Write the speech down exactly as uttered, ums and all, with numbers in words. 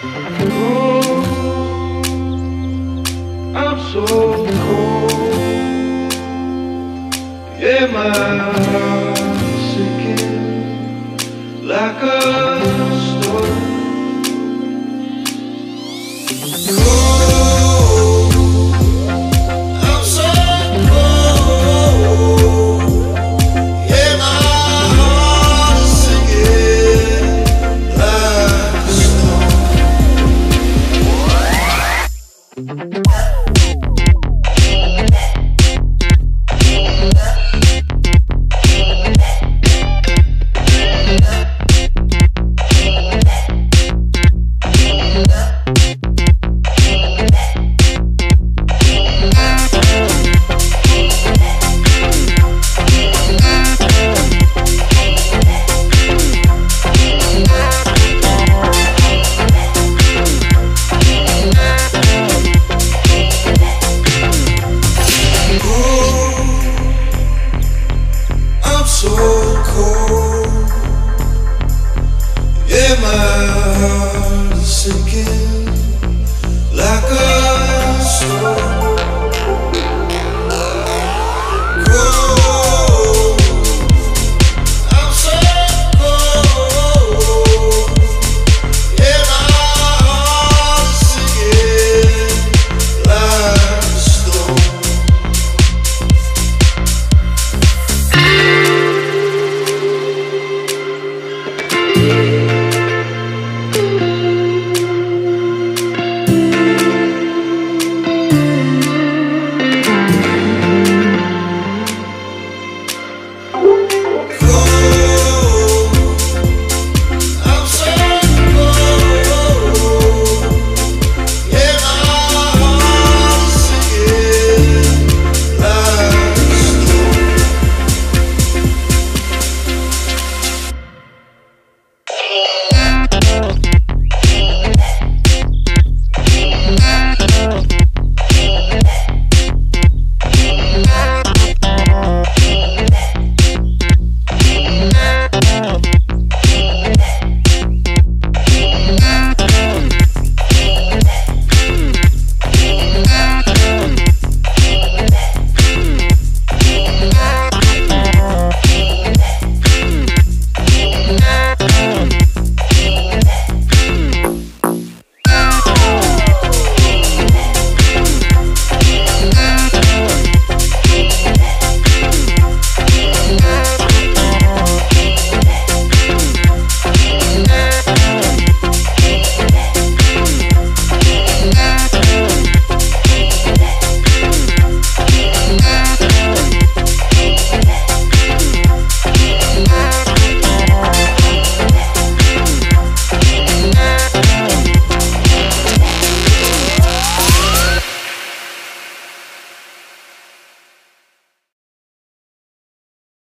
Cold. I'm so cold. Yeah, my heart's sinking like a